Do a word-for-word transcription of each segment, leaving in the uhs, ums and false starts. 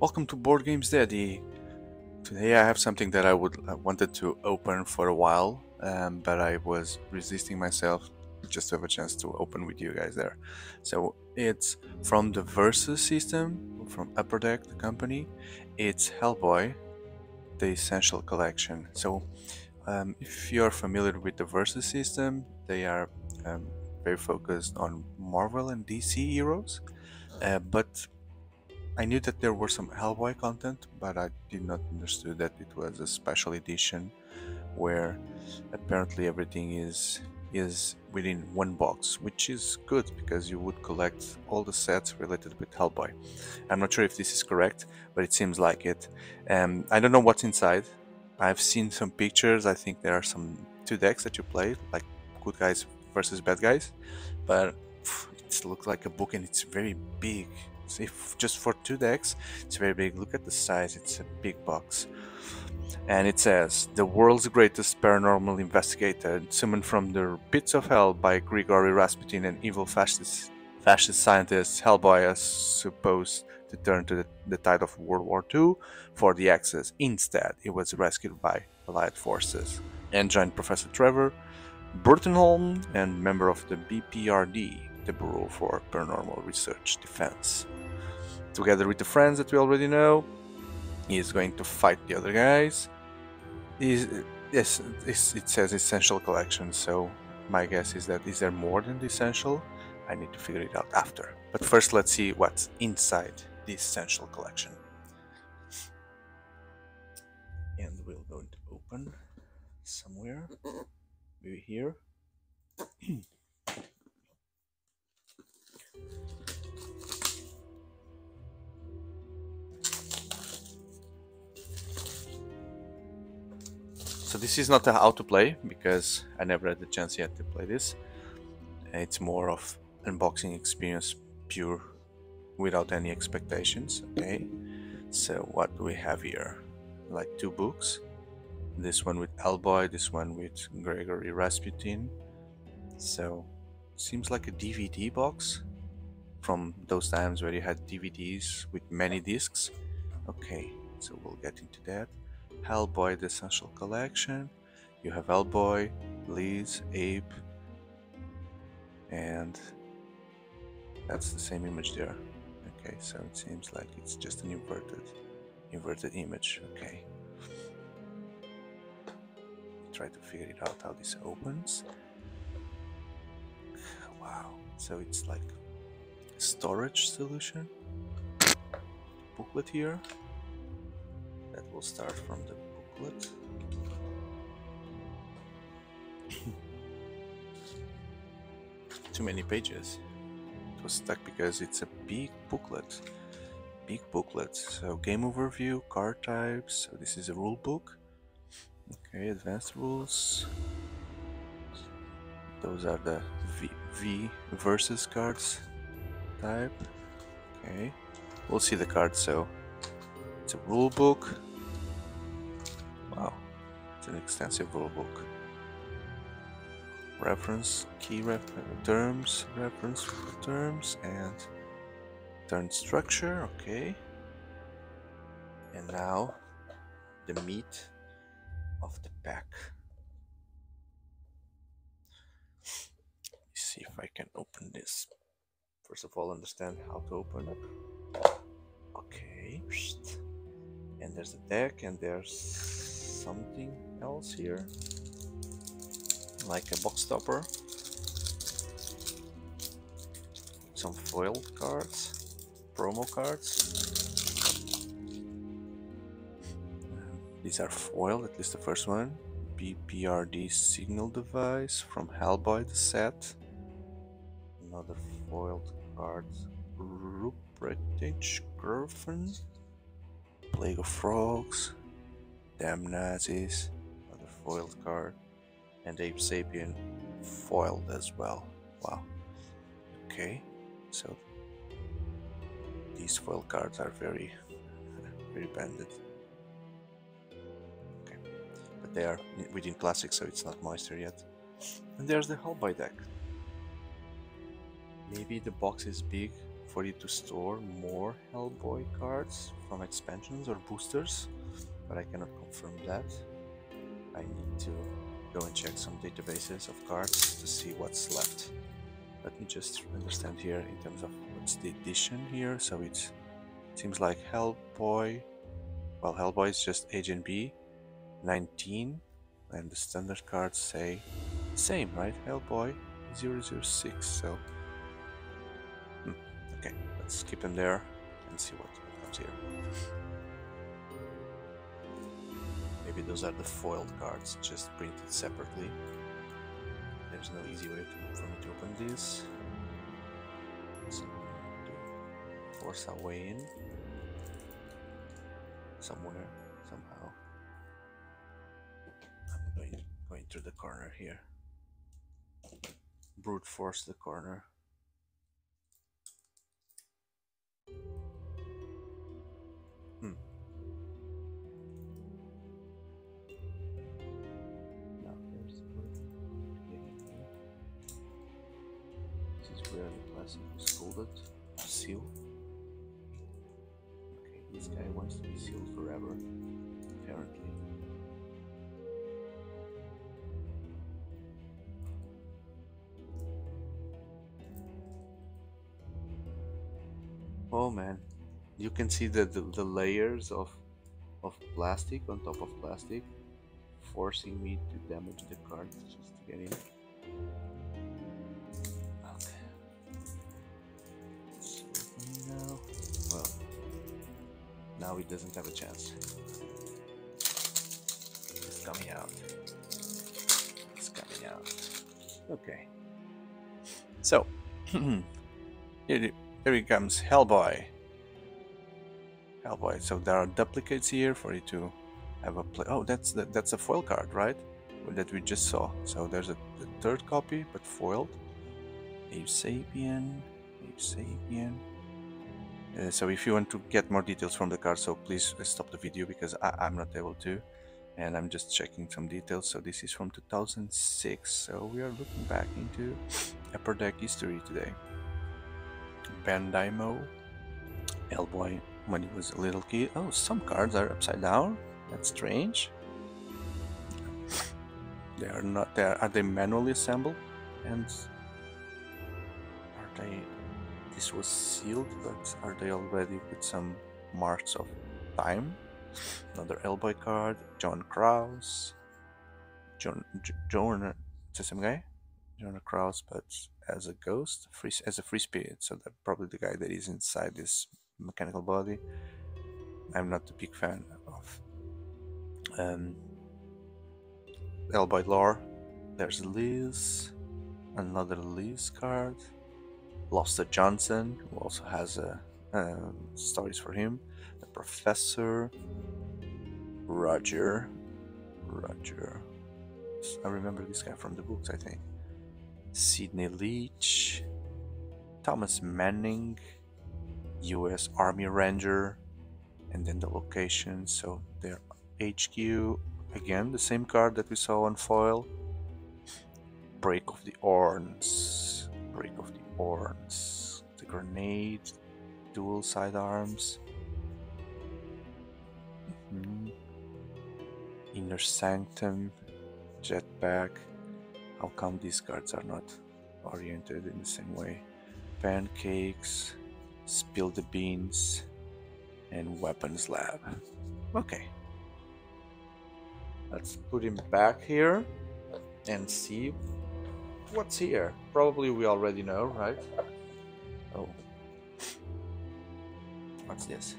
Welcome to Board Games Daddy. Today I have something that I would I wanted to open for a while, um, but I was resisting myself just to have a chance to open with you guys there. So it's from the Versus system, from Upper Deck, the company. It's Hellboy, the Essential Collection. So um, if you're familiar with the Versus system, they are um, very focused on Marvel and D C heroes, uh, but I knew that there were some Hellboy content, but I did not understand that it was a special edition where apparently everything is is within one box, which is good because you would collect all the sets related with Hellboy. I'm not sure if this is correct, but it seems like it. Um, I don't know what's inside. I've seen some pictures. I think there are some two decks that you play, like good guys versus bad guys, but pff, it looks like a book and it's very big. If just for two decks, it's very big. Look at the size, it's a big box. And it says, the world's greatest paranormal investigator, summoned from the pits of hell by Grigory Rasputin and evil fascist, fascist scientist Hellboy, is supposed to turn to the, the tide of World War Two for the Axis. Instead, he was rescued by Allied forces and joined Professor Trevor Bruttenholm and member of the B P R D. The Bureau for Paranormal Research Defense. Together with the friends that we already know, he is going to fight the other guys. He's, yes, it says Essential Collection, so my guess is that is there more than the Essential? I need to figure it out after. But first let's see what's inside the Essential Collection. And we're going to open somewhere, maybe here. So this is not a how to play, because I never had the chance yet to play this. It's more of unboxing experience pure, without any expectations, okay? So what do we have here? Like two books. This one with Hellboy, this one with Grigory Rasputin. So, seems like a D V D box from those times where you had D V Ds with many discs. Okay, so we'll get into that. Hellboy, the Essential Collection. You have Hellboy, Liz, Abe, and that's the same image there. Okay, so it seems like it's just an inverted inverted image. Okay, try to figure it out how this opens. Wow, so it's like a storage solution. Booklet here. That will start from the booklet. Too many pages. It was stuck because it's a big booklet. Big booklet. So game overview, card types. So this is a rule book. Okay, advanced rules. Those are the V, v versus cards type. Okay, we'll see the cards. So it's a rule book. Wow, it's an extensive rulebook. Reference, key ref terms, reference terms, and turn structure, okay. And now, the meat of the pack. Let's see if I can open this. First of all, understand how to open it. Okay, and there's a deck, and there's something else here, like a box topper, some foiled cards, promo cards. These are foiled, at least the first one. B P R D signal device from Hellboy, the set. Another foiled card, Rupertage Griffin. Plague of Frogs, Damn Nazis, another foiled card, and Abe Sapien foiled as well. Wow. Okay, so these foiled cards are very, very banded. Okay, but they are within plastic, so it's not moisture yet. And there's the Hellboy deck. Maybe the box is big for you to store more Hellboy cards from expansions or boosters, but I cannot confirm that. I need to go and check some databases of cards to see what's left. Let me just understand here in terms of what's the edition here. So it's, it seems like Hellboy, well, Hellboy is just Agent B, nineteen, and the standard cards say same, right? Hellboy zero zero six, so hmm. Okay, let's keep them there and see what comes here. Maybe those are the foiled cards, just printed separately. There's no easy way to, for me to open this, so I'm going to force our way in somewhere, somehow. I'm going, going through the corner here. Brute force the corner. Hmm. Now there's this is where the plastic was folded, sealed. Okay, this guy wants to be sealed forever, apparently. Oh man, you can see the, the, the layers of, of plastic on top of plastic, forcing me to damage the cards just to get in. Okay. So now, well, now it doesn't have a chance. It's coming out. It's coming out. Okay. So, here Here it comes, Hellboy. Hellboy. So there are duplicates here for you to have a play. Oh, that's the, that's a foil card, right? Well, that we just saw. So there's a the third copy, but foiled. Abe Sapien. Abe Sapien. Uh, so if you want to get more details from the card, so please stop the video because I, I'm not able to, and I'm just checking some details. So this is from two thousand six. So we are looking back into Upper Deck history today. Bandaimo, Hellboy when he was a little kid. Oh, some cards are upside down. That's strange. They are not there. Are they manually assembled? And are they? This was sealed, but are they already with some marks of time? Another Hellboy card. John Kraus. John. John. Is that some guy? John Kraus, but as a ghost, free, as a free spirit, so that probably the guy that is inside this mechanical body. I'm not a big fan of um, Hellboy lore. There's Liz, another Liz card, Lobster Johnson, who also has a, um, stories for him, the Professor, Roger, Roger, I remember this guy from the books, I think. Sydney Leach, Thomas Manning, U S Army Ranger, and then the location, so their H Q, again the same card that we saw on foil. Break of the Horns, Break of the Horns, the grenade, dual sidearms, mm-hmm. Inner Sanctum, jetpack. How come these cards are not oriented in the same way? Pancakes, Spill the Beans, and Weapons Lab. Okay. Let's put him back here and see what's here. Probably we already know, right? Oh. What's this?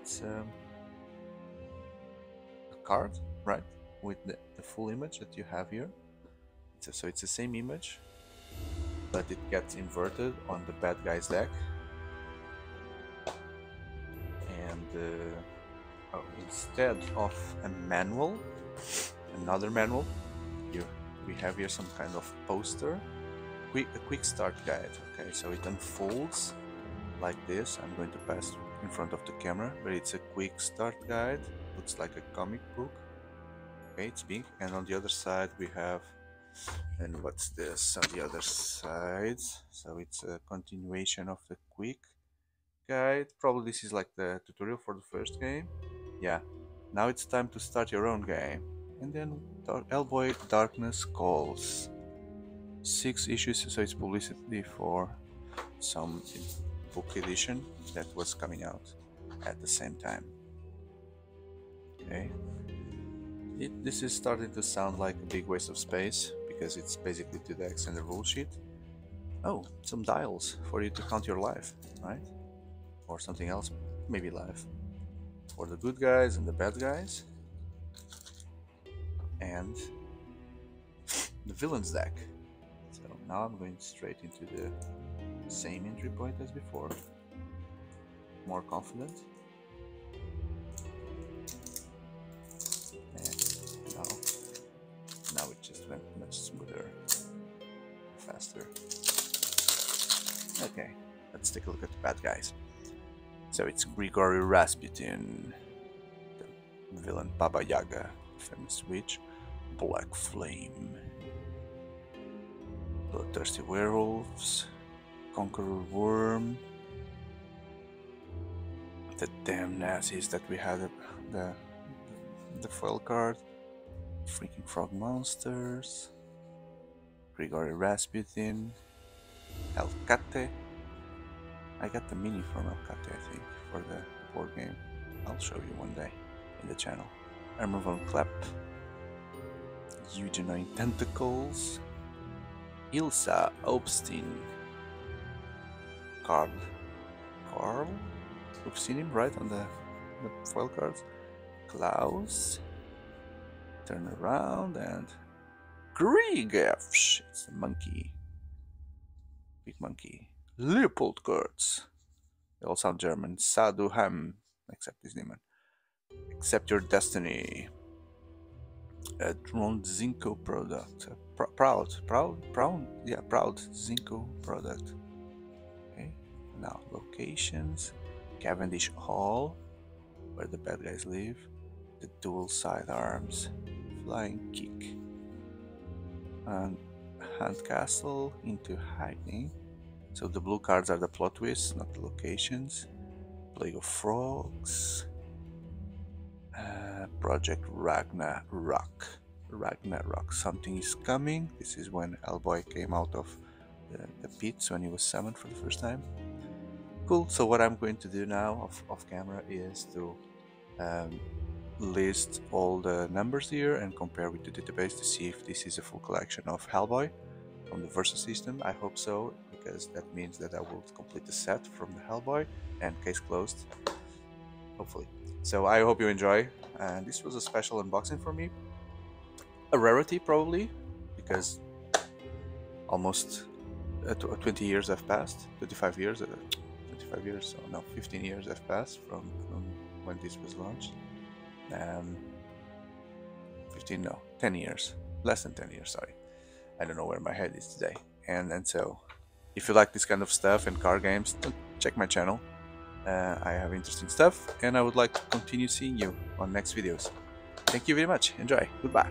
It's um, a card, right? With the, the full image that you have here. So it's the same image, but it gets inverted on the bad guy's deck. And uh, oh, instead of a manual, another manual, you, we have here some kind of poster, quick, a quick start guide. Okay, so it unfolds like this. I'm going to pass in front of the camera, but it's a quick start guide. Looks like a comic book. Okay, it's big. And on the other side we have And what's this on the other side? So it's a continuation of the quick guide. Probably this is like the tutorial for the first game. Yeah, now it's time to start your own game. And then Hellboy Darkness Calls. Six issues, so it's publicity for some book edition that was coming out at the same time. Okay. It, this is starting to sound like a big waste of space, because it's basically two decks and the rule sheet. Oh, some dials for you to count your life, right? Or something else, maybe life. For the good guys and the bad guys. And the villains deck. So now I'm going straight into the same entry point as before. More confident. And now, now it just went much smoother, faster. Okay, let's take a look at the bad guys. So it's Grigory Rasputin, the villain Baba Yaga, famous witch, Black Flame, Bloodthirsty Werewolves, Conqueror Worm, the damn Nazis that we had, the, the foil card, Freaking Frog Monsters, Grigory Rasputin, Elcate. I got the mini from Elcate, I think, for the board game. I'll show you one day in the channel. Ermovon Klepp, Eugenoid Tentacles, Ilsa Obstein, Carl, Carl, we've seen him right on the, the foil cards, Klaus, turn around, and Griegsch, it's a monkey, big monkey, Leopold Kurtz, they all sound German, Sadu Ham, except his name. Accept Your Destiny, a drone Zinco product, Pr proud, proud, proud, yeah, proud Zinco product. Okay, now locations, Cavendish Hall, where the bad guys live, the dual sidearms, flying kick, and hand castle into hiding. So the blue cards are the plot twists, not the locations. Plague of Frogs. Uh, Project Ragnarok. Ragnarok. Something is coming. This is when Hellboy came out of the, the pits when he was summoned for the first time. Cool. So what I'm going to do now off, off camera is to um, list all the numbers here and compare with the database to see if this is a full collection of Hellboy from the Versus system. I hope so, because that means that I will complete the set from the Hellboy, and case closed. Hopefully. So I hope you enjoy, and this was a special unboxing for me, a rarity probably, because almost uh, twenty years have passed, twenty-five years, uh, twenty-five years, so no, fifteen years have passed from, from when this was launched, um, fifteen, no, ten years, less than ten years, sorry, I don't know where my head is today, and, and so, if you like this kind of stuff and card games, check my channel. Uh, I have interesting stuff, and I would like to continue seeing you on next videos. Thank you very much. Enjoy. Goodbye.